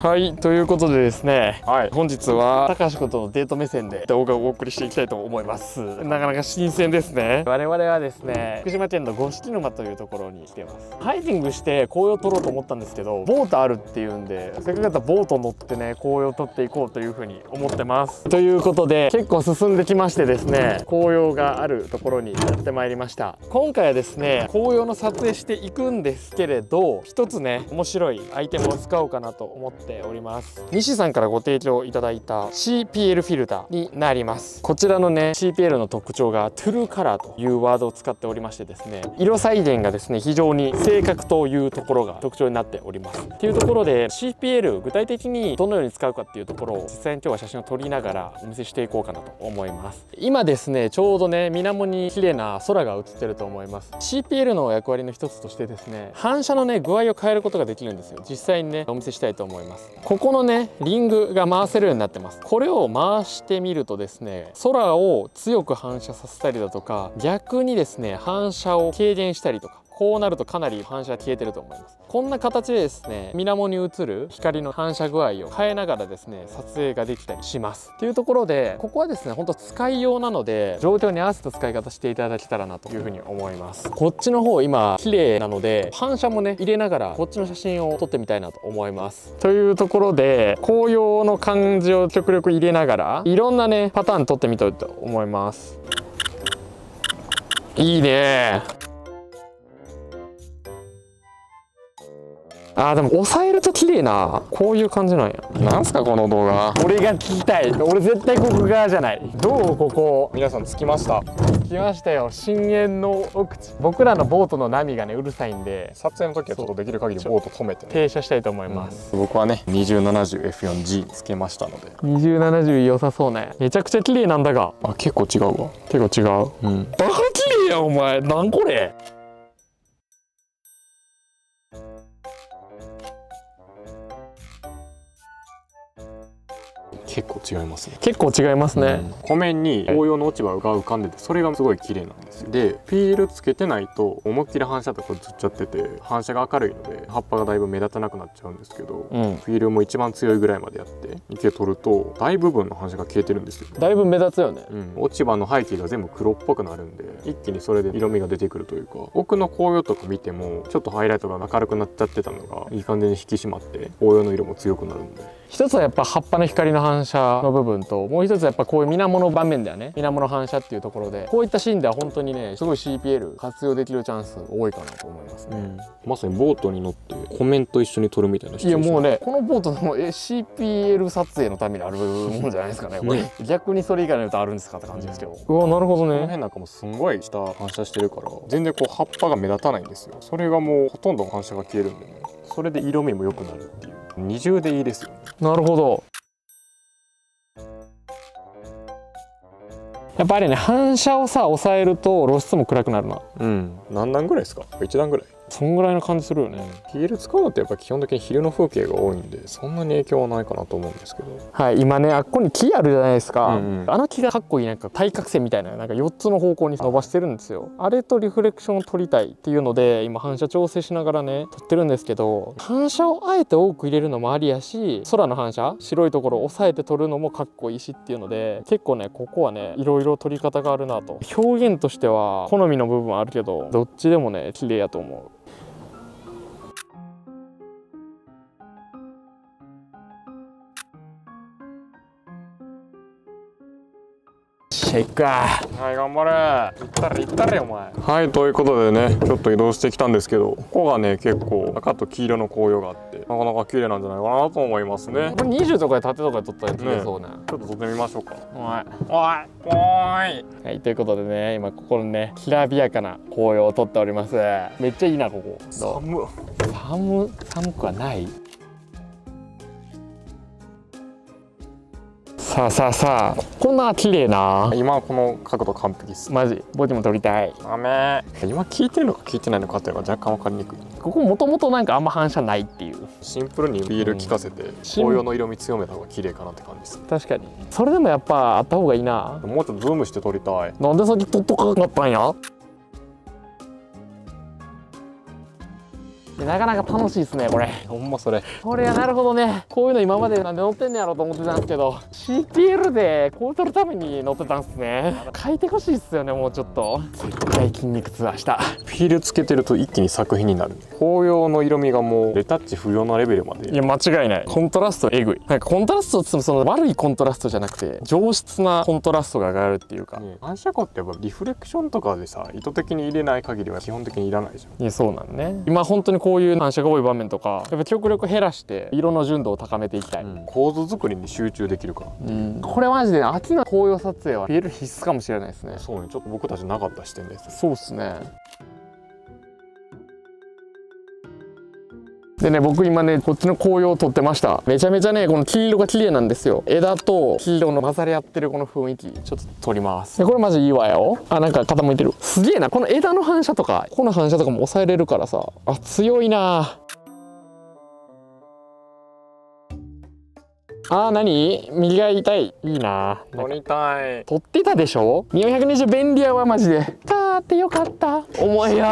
はい、ということでですね、本日は高橋君とのデート目線で動画をお送りしていきたいと思います。なかなか新鮮ですね。我々はですね、福島県の五色沼というところに来てます。ハイキングして紅葉撮ろうと思ったんですけど、ボートあるっていうんで、せっかくだったらボート乗ってね、紅葉撮っていこうというふうに思ってます。ということで、結構進んできましてですね、紅葉があるところにやってまいりました。今回はですね、紅葉の撮影していくんですけれど、一つね、面白いアイテムを使おうかなと思っております。NiSiさんからご提供いただいた CPL フィルターになります。こちらのね CPL の特徴がトゥルーカラーというワードを使っておりましてですね、色再現がですね非常に正確というところが特徴になっておりますっていうところで、 CPL 具体的にどのように使うかっていうところを実際に今日は写真を撮りながらお見せしていこうかなと思います。今ですねちょうどね水面に綺麗な空が映ってると思います。 CPL の役割の一つとしてですね、反射のね具合を変えることができるんですよ。実際にねお見せしたいと思います。ここのねリングが回せるようになってます。これを回してみるとですね、空を強く反射させたりだとか、逆にですね反射を軽減したりとか、こうなるとかなり反射が消えてると思います。こんな形でですね水面に映る光の反射具合を変えながらですね撮影ができたりしますっていうところで、ここはですねほんと使いようなので、状況に合わせた使い方していただけたらなというふうに思います。こっちの方今綺麗なので、反射もね入れながらこっちの写真を撮ってみたいなと思います。というところで、紅葉の感じを極力入れながらいろんなねパターン撮ってみたいと思います。いいね。あーでも押さえると綺麗な、こういう感じなんや。なんすかこの動画。俺が聞きたい。俺絶対ここ側じゃない。どうここ。皆さん着きました。着きましたよ、深淵の奥地。僕らのボートの波がねうるさいんで、撮影の時はちょっとできる限りボート止めて、ね、停車したいと思います、僕はね 2070F4G つけましたので。2070良さそうね。めちゃくちゃ綺麗なんだが、あ結構違うわ、結構違う、うん、バカ綺麗やお前。なんこれ。結構違いますね。結構違いますね、うん、湖面に紅葉の落ち葉が浮かんでて、それがすごい綺麗なんですよ。で PL つけてないと思いっきり反射とか映っちゃってて、反射が明るいので葉っぱがだいぶ目立たなくなっちゃうんですけど、うん、PL も一番強いぐらいまでやって池取ると大部分の反射が消えてるんですよ。だいぶ目立つよね、うん、落ち葉の背景が全部黒っぽくなるんで、一気にそれで色味が出てくるというか、奥の紅葉とか見てもちょっとハイライトが明るくなっちゃってたのがいい感じに引き締まって、紅葉の色も強くなるんで。一つはやっぱ葉っぱの光の反射の部分と、もう一つはやっぱこういう水面の場面だよね。水面の反射っていうところで、こういったシーンでは本当にねすごい CPL 活用できるチャンス多いかなと思いますね、うん、まさにボートに乗って湖面と一緒に撮るみたいなシチュエーション。いやもうねこのボートの CPL 撮影のためにあるもんじゃないですかねこれね。逆にそれ以外の歌あるんですかって感じですけど、うん、うわなるほどね。この辺なんかもすごい下反射してるから全然こう葉っぱが目立たないんですよ。それがもうほとんど反射が消えるんでね、それで色味も良くなるっていう、二重でいいですよね。なるほど。やっぱりね反射をさ抑えると露出も暗くなるな。うん。何段ぐらいですか？1段ぐらい。そんぐらいの感じするよね。PL 使うのってやっぱ基本的に昼の風景が多いんで、そんなに影響はないかなと思うんですけど。はい、今ねあっこに木あるじゃないですか、うん、あの木がかっこいい、なんか対角線みたいな、なんか4つの方向に伸ばしてるんですよ。あれとリフレクションを撮りたいっていうので、今反射調整しながらね撮ってるんですけど、反射をあえて多く入れるのもありやし、空の反射白いところを抑えて撮るのもかっこいいしっていうので、結構ねここはねいろいろ撮り方があるなと。表現としては好みの部分はあるけど、どっちでもね綺麗やと思う。シェイク。はい頑張れ。行ったれ行ったれお前。はい、ということでねちょっと移動してきたんですけど、ここがね結構赤と黄色の紅葉があって、なかなか綺麗なんじゃないかなと思いますね。これ20とかで縦とかで撮ったら綺麗そうね。ちょっと撮ってみましょうか。おいおいおい。はい、ということでね今ここのねきらびやかな紅葉を撮っております。めっちゃいいなここ。寒くはない。さあこんな綺麗な、今この角度完璧っす。マジボディも撮りたい。ダメ。今効いてるのか効いてないのかっていうのが若干分かりにくい。ここもともとなんかあんま反射ないっていう。シンプルにビール効かせて、紅葉の色味強めた方が綺麗かなって感じです。確かにそれでもやっぱあった方がいいな。もうちょっとズームして撮りたい。なんで先撮っとかなったんや。なかなか楽しいですね、これ。ほんまそれ。これはなるほどね。こういうの今までなんで乗ってんねやろと思ってたんですけど、CPL でこう取るために乗ってたんですね。書いてほしいっすよね、もうちょっと。絶対筋肉痛した。フィールつけてると一気に作品になる。紅葉の色味がもうレタッチ不要なレベルまで。いや、間違いない。コントラストえぐい。なんかコントラストってその悪いコントラストじゃなくて、上質なコントラストが上がるっていうか。反射光ってやっぱリフレクションとかでさ、意図的に入れない限りは基本的にいらないじゃん。いや、そうなんね。今本当にこういう反射が多い場面とか、やっぱ極力減らして色の純度を高めていきたい。構図作りに集中できるから。これマジで秋の紅葉撮影は PL 必須かもしれないですね。そうね、ちょっと僕たちなかった視点です。そうっすね。でね、僕今ねこっちの紅葉を撮ってました。めちゃめちゃねこの黄色が綺麗なんですよ。枝と黄色の混ざり合ってるこの雰囲気ちょっと撮ります。でこれマジいいわよ。あ、なんか傾いてる。すげえな、この枝の反射とかこの反射とかも抑えれるからさ、あ、強いなあ。何？右が痛い。いいな。撮りたい。撮ってたでしょ？NiO120便利やわ、マジで。買ってよかった。重いよ。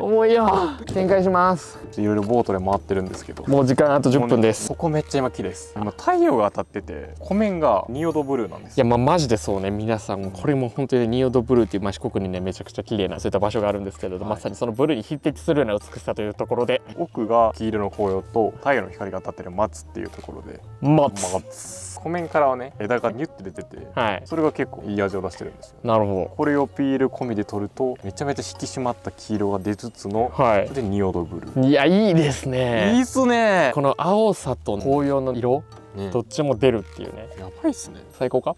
重いよ。展開します。いろいろボートで回ってるんですけど。もう時間あと10分です。ここめっちゃ今綺麗です。今太陽が当たってて、湖面が仁淀ブルーなんです。いや、まあ、マジでそうね、皆さん、これも本当に仁淀ブルーっていう、まあ、四国にね、めちゃくちゃ綺麗な、そういった場所があるんですけれど、はい、まさにそのブルーに匹敵するような美しさというところで。奥が黄色の紅葉と、太陽の光が当たってる松っていうところで。湖面からはね枝がニュッて出てて、はい、それが結構いい味を出してるんですよ。なるほど。これをPL込みで取るとめちゃめちゃ引き締まった黄色が出つつの、はい、それで仁淀ブルー。いや、いいですね。いいっすね。この青さと紅葉の色、ね、どっちも出るっていうね。やばいっすね。最高か。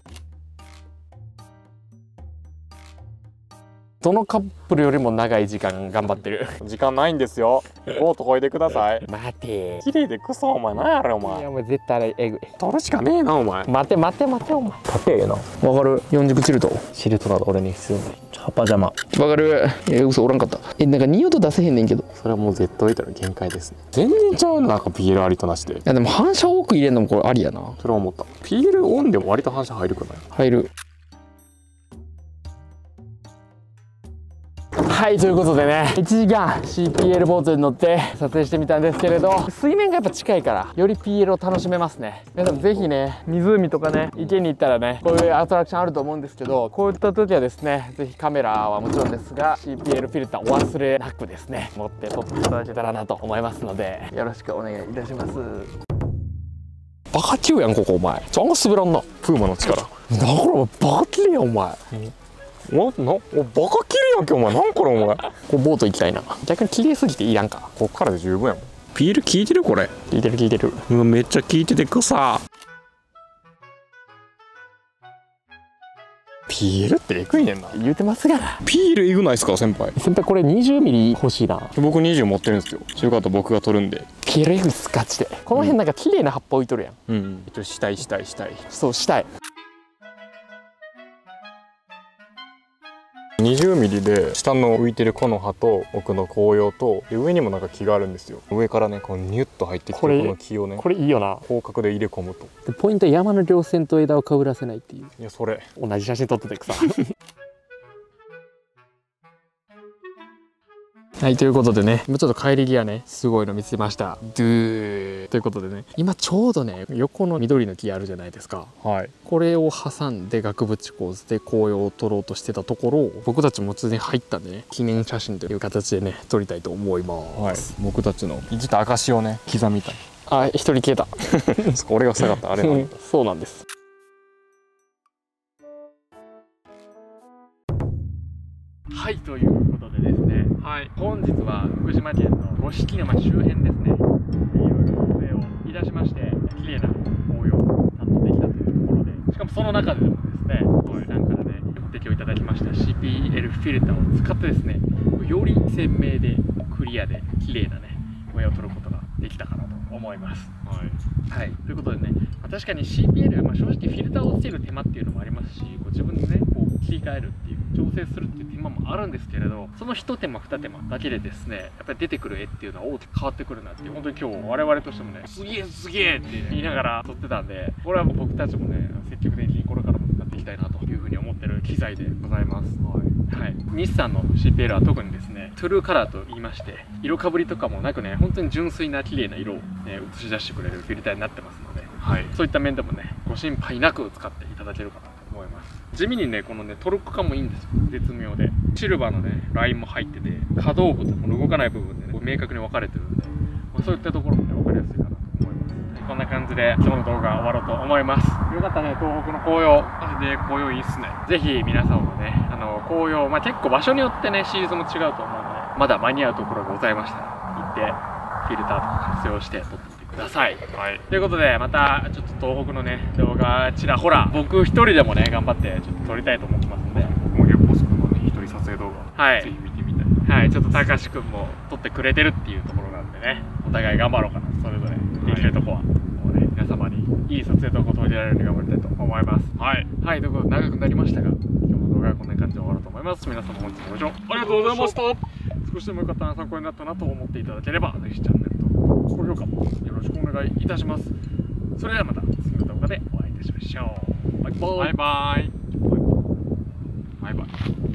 どのカップルよりも長い時間頑張ってる。時間ないんですよ。ボートこいでください。待て。綺麗でクソ、お前なんやろお前。いや、お前絶対あれえぐい。取るしかねえなお前。待て待て待てお前。立てえな。わかる。四軸チルト。チルトなど俺に必要ない。葉っぱ邪魔。わかる。嘘おらんかった。なんか仁淀出せへんねんけど。それはもう絶対置いたら限界ですね。全然ちゃうな、なんか PL ありとなしで。いやでも反射多く入れんのもこれありやな。それは思った。PL オンでも割と反射入るくない？入る。はい、ということでね、1時間 CPL ボートに乗って撮影してみたんですけれど、水面がやっぱ近いからより PL を楽しめますね。皆さんぜひね、湖とかね、池に行ったらね、こういうアトラクションあると思うんですけど、こういった時はですね、ぜひカメラはもちろんですが CPL フィルターお忘れなくですね、持って撮っていただけたらなと思いますので、よろしくお願いいたします。バカキューやんここ、お前。ちょ、あんま滑らんな。プーマの力だから。お前バカキューやんお前。おバカ綺麗やんけお前。なんこれお前。こうボート行きたいな。逆に綺麗すぎていらんか。こっからで十分やもん。PL効いてるこれ。効いてる効いてる。うわ、めっちゃ効いててくさ。PL ってえぐいねんな。言うてますがな。PL えぐないっすか先輩。先輩これ20ミリ欲しいな。僕20持ってるんですよ。よかった、僕が取るんで。PLえぐいっすガチで。この辺なんか綺麗な葉っぱ置いとるやん。うん。一応したいしたいしたい。そうしたい。20ミリで下の浮いてる木の葉と奥の紅葉とで、上にもなんか木があるんですよ。上からねこうニュッと入ってきてるこの木をね、これいいよな、広角で入れ込むと。でポイントは山の稜線と枝をかぶらせないっていう。いやそれ同じ写真撮っててくさ。はい、ということでね、今ちょっと帰り際ねすごいの見つけました。ドゥーということでね、今ちょうどね横の緑の木あるじゃないですか、はい、これを挟んで額縁構図で紅葉を撮ろうとしてたところを、僕たちもついに入ったんでね、記念写真という形でね撮りたいと思います、はい、僕たちの生きた証をね刻みたい。あ、一人消えた。そこ俺がしたかったあれなんだ。そうなんです。はい、ということでですね、はい、本日は福島県の五色沼周辺ですね、いろいろ撮影をいたしまして、綺麗な紅葉を堪能できたというところで、しかもその中でもですね、おじさんからねご提供いただきました CPL フィルターを使ってですね、より鮮明でクリアで綺麗なね紅葉を撮ることができたかなと思います。はい、はい、ということでね、確かに CPL、正直フィルターをつける手間っていうのもありますし、ご自分でねこう切り替えるっていう、調整するっていう手間もあるんですけれど、その一手間二手間だけでですね、やっぱり出てくる絵っていうのは大きく変わってくるなっていう、本当に今日我々としてもね、すげえすげえって言いながら撮ってたんで、これは僕たちもね積極的にこれからも使っていきたいなというふうに思っている機材でございます。はい、日産の CPL は特にですね、トゥルーカラーと言いまして、色かぶりとかもなくね、本当に純粋な綺麗な色を、映し出してくれるフィルターになってますので、はい、そういった面でもね、ご心配なく使っていただけるかなと思います。地味にね、このね、トルク感もいいんですよ。絶妙で。シルバーのね、ラインも入ってて、可動部とこの動かない部分でね、明確に分かれてるんで、まあ、そういったところもね、分かりやすいかなと思います。こんな感じで今日の動画終わろうと思います。よかったね、東北の紅葉。マジで紅葉いいっすね。ぜひ皆さんもね、紅葉、まあ、結構場所によってねシーズンも違うと思うので、まだ間に合うところがございましたら行ってフィルターとか活用して撮ってみてください。はい、ということでまたちょっと東北のね動画ちらほら僕一人でもね頑張ってちょっと撮りたいと思ってますので、僕も結構そこのね一人撮影動画、はい、ぜひ見てみたいな。はい、ちょっとたかしくんも撮ってくれてるっていうところなんでね、お互い頑張ろうかな。それぞれできるとこはもうね、皆様にいい撮影動画を届けられるように頑張りたいと思います。はい、はい、ということで長くなりましたが、今日の動画はこんな感じで終わろうと思います。皆様本日もご視聴ありがとうございました。少しでもよかったな、参考になったなと思っていただければ、ぜひチャンネル登録、高評価もよろしくお願いいたします。それではまた次の動画でお会いいたしましょう。バイバイバイバイバイバイ。